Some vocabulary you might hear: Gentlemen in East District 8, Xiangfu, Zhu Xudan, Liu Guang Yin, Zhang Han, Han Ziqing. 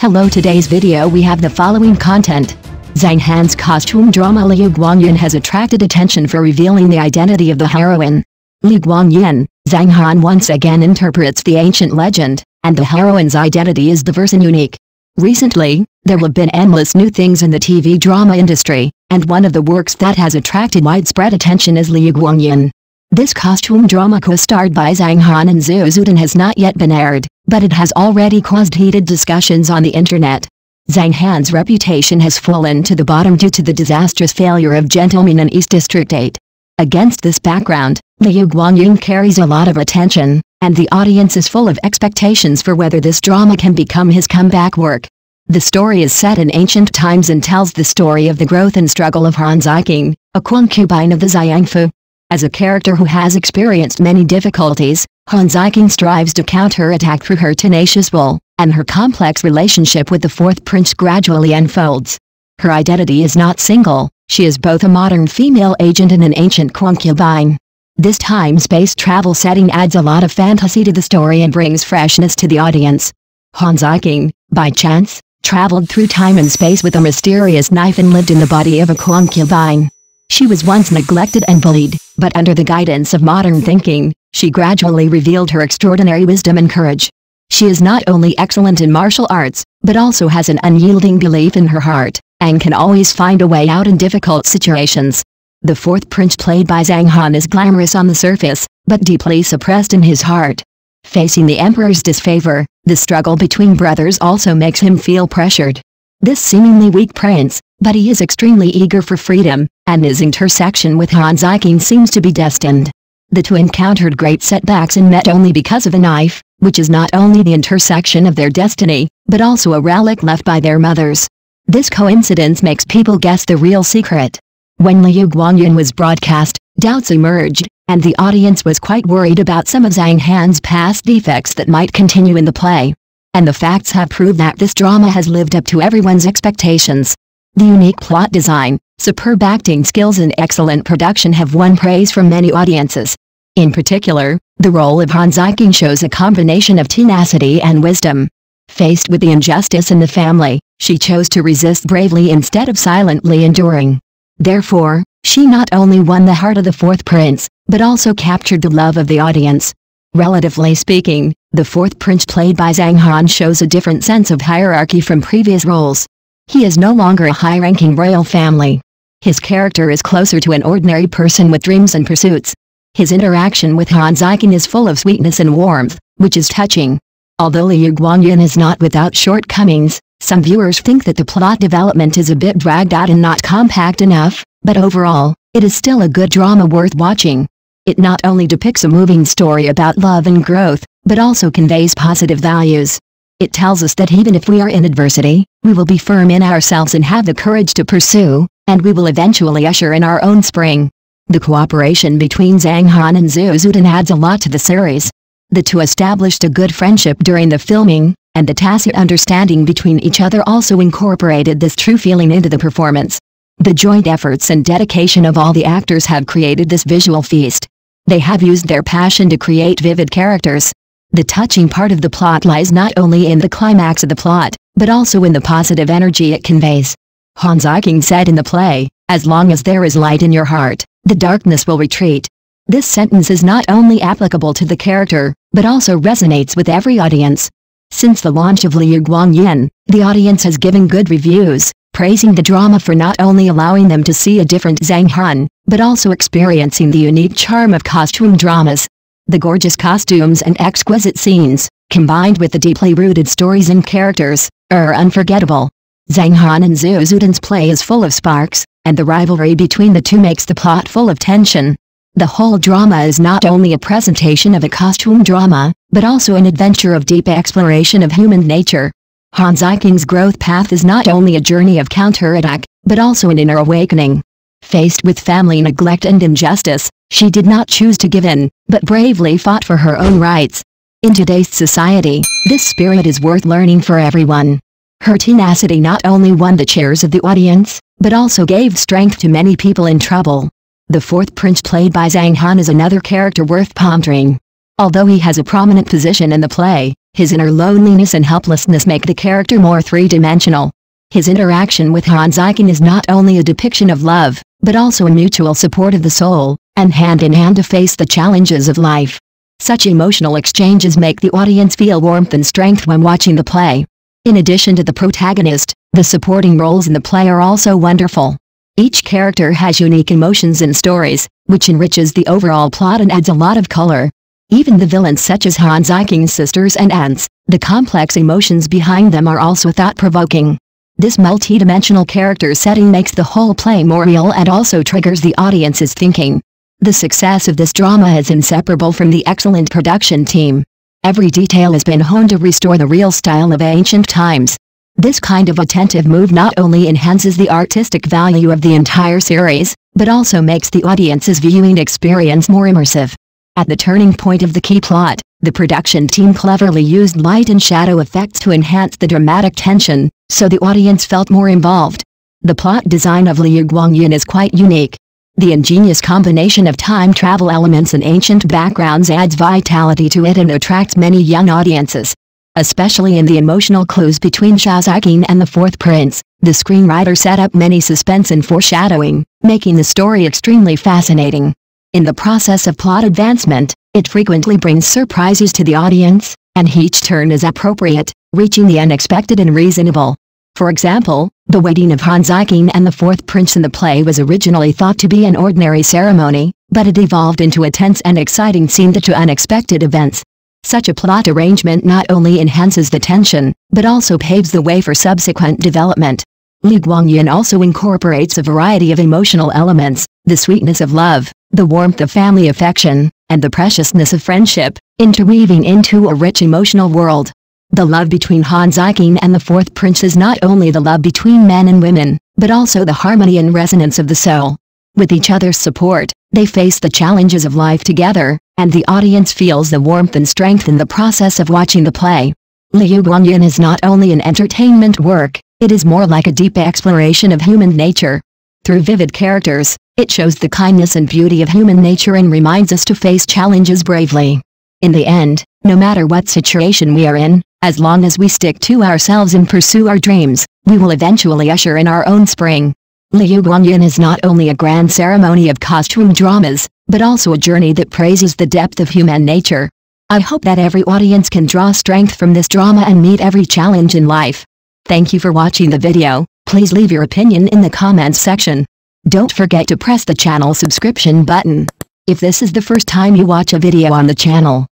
Hello, today's video we have the following content. Zhang Han's costume drama Liu Guang Yin has attracted attention for revealing the identity of the heroine. Liu Guang Yin, Zhang Han once again interprets the ancient legend, and the heroine's identity is diverse and unique. Recently, there have been endless new things in the TV drama industry, and one of the works that has attracted widespread attention is Liu Guang Yin. This costume drama co-starred by Zhang Han and Zhu Xudan has not yet been aired, but it has already caused heated discussions on the internet. Zhang Han's reputation has fallen to the bottom due to the disastrous failure of Gentlemen in East District 8. Against this background, Liu Guang Yin carries a lot of attention, and the audience is full of expectations for whether this drama can become his comeback work. The story is set in ancient times and tells the story of the growth and struggle of Han Ziqing, a concubine of the Xiangfu. As a character who has experienced many difficulties, Han Ziqing strives to counterattack through her tenacious will, and her complex relationship with the fourth prince gradually unfolds. Her identity is not single, she is both a modern female agent and an ancient concubine. This time-space travel setting adds a lot of fantasy to the story and brings freshness to the audience. Han Ziqing, by chance, traveled through time and space with a mysterious knife and lived in the body of a concubine. She was once neglected and bullied, but under the guidance of modern thinking, she gradually revealed her extraordinary wisdom and courage. She is not only excellent in martial arts, but also has an unyielding belief in her heart, and can always find a way out in difficult situations. The fourth prince played by Zhang Han is glamorous on the surface, but deeply suppressed in his heart. Facing the emperor's disfavor, the struggle between brothers also makes him feel pressured. This seemingly weak prince, but he is extremely eager for freedom, and his intersection with Han Ziqing seems to be destined. The two encountered great setbacks and met only because of a knife, which is not only the intersection of their destiny, but also a relic left by their mothers. This coincidence makes people guess the real secret. When Liu Guang Yin was broadcast, doubts emerged, and the audience was quite worried about some of Zhang Han's past defects that might continue in the play. And the facts have proved that this drama has lived up to everyone's expectations. The unique plot design, superb acting skills and excellent production have won praise from many audiences. In particular, the role of Han Ziqing shows a combination of tenacity and wisdom. Faced with the injustice in the family, she chose to resist bravely instead of silently enduring. Therefore, she not only won the heart of the fourth prince, but also captured the love of the audience. Relatively speaking, the fourth prince played by Zhang Han shows a different sense of hierarchy from previous roles. He is no longer a high-ranking royal family. His character is closer to an ordinary person with dreams and pursuits. His interaction with Han Ziqing is full of sweetness and warmth, which is touching. Although Liu Guang Yin is not without shortcomings, some viewers think that the plot development is a bit dragged out and not compact enough, but overall, it is still a good drama worth watching. It not only depicts a moving story about love and growth, but also conveys positive values. It tells us that even if we are in adversity, we will be firm in ourselves and have the courage to pursue, and we will eventually usher in our own spring. The cooperation between Zhang Han and Zhu Xudan adds a lot to the series. The two established a good friendship during the filming, and the tacit understanding between each other also incorporated this true feeling into the performance. The joint efforts and dedication of all the actors have created this visual feast. They have used their passion to create vivid characters. The touching part of the plot lies not only in the climax of the plot, but also in the positive energy it conveys. Han Ziqing said in the play, "As long as there is light in your heart, the darkness will retreat." This sentence is not only applicable to the character, but also resonates with every audience. Since the launch of Liu Guang Yin, the audience has given good reviews, praising the drama for not only allowing them to see a different Zhang Han, but also experiencing the unique charm of costume dramas. The gorgeous costumes and exquisite scenes, combined with the deeply rooted stories and characters, are unforgettable. Zhang Han and Zhu Xudan's play is full of sparks, and the rivalry between the two makes the plot full of tension. The whole drama is not only a presentation of a costume drama, but also an adventure of deep exploration of human nature. Han Ziqing's growth path is not only a journey of counterattack, but also an inner awakening. Faced with family neglect and injustice, she did not choose to give in, but bravely fought for her own rights. In today's society, this spirit is worth learning for everyone. Her tenacity not only won the cheers of the audience, but also gave strength to many people in trouble. The fourth prince played by Zhang Han is another character worth pondering. Although he has a prominent position in the play, His inner loneliness and helplessness make the character more three-dimensional. His interaction with Han Ziqing is not only a depiction of love, but also a mutual support of the soul, and hand-in-hand to face the challenges of life. Such emotional exchanges make the audience feel warmth and strength when watching the play. In addition to the protagonist, the supporting roles in the play are also wonderful. Each character has unique emotions and stories, which enriches the overall plot and adds a lot of color. Even the villains such as Han Ziqing's sisters and aunts, the complex emotions behind them are also thought-provoking. This multi-dimensional character setting makes the whole play more real and also triggers the audience's thinking. The success of this drama is inseparable from the excellent production team. Every detail has been honed to restore the real style of ancient times. This kind of attentive move not only enhances the artistic value of the entire series, but also makes the audience's viewing experience more immersive. At the turning point of the key plot, the production team cleverly used light and shadow effects to enhance the dramatic tension, so the audience felt more involved. The plot design of Liu Guang Yin is quite unique. The ingenious combination of time travel elements and ancient backgrounds adds vitality to it and attracts many young audiences. Especially in the emotional clues between Zhao Ziqing and the Fourth Prince, the screenwriter set up many suspense and foreshadowing, making the story extremely fascinating. In the process of plot advancement, it frequently brings surprises to the audience, and each turn is appropriate, reaching the unexpected and reasonable. For example, the wedding of Han Ziqing and the Fourth Prince in the play was originally thought to be an ordinary ceremony, but it evolved into a tense and exciting scene due to unexpected events. Such a plot arrangement not only enhances the tension, but also paves the way for subsequent development. Liu Guang Yin also incorporates a variety of emotional elements, the sweetness of love, the warmth of family affection, and the preciousness of friendship, interweaving into a rich emotional world. The love between Han Ziqing and the Fourth Prince is not only the love between men and women, but also the harmony and resonance of the soul. With each other's support, they face the challenges of life together, and the audience feels the warmth and strength in the process of watching the play. Liu Guang Yin is not only an entertainment work, it is more like a deep exploration of human nature. Through vivid characters, it shows the kindness and beauty of human nature and reminds us to face challenges bravely. In the end, no matter what situation we are in, as long as we stick to ourselves and pursue our dreams, we will eventually usher in our own spring. Liu Guang Yin is not only a grand ceremony of costume dramas, but also a journey that praises the depth of human nature. I hope that every audience can draw strength from this drama and meet every challenge in life. Thank you for watching the video. Please leave your opinion in the comments section. Don't forget to press the channel subscription button. If this is the first time you watch a video on the channel,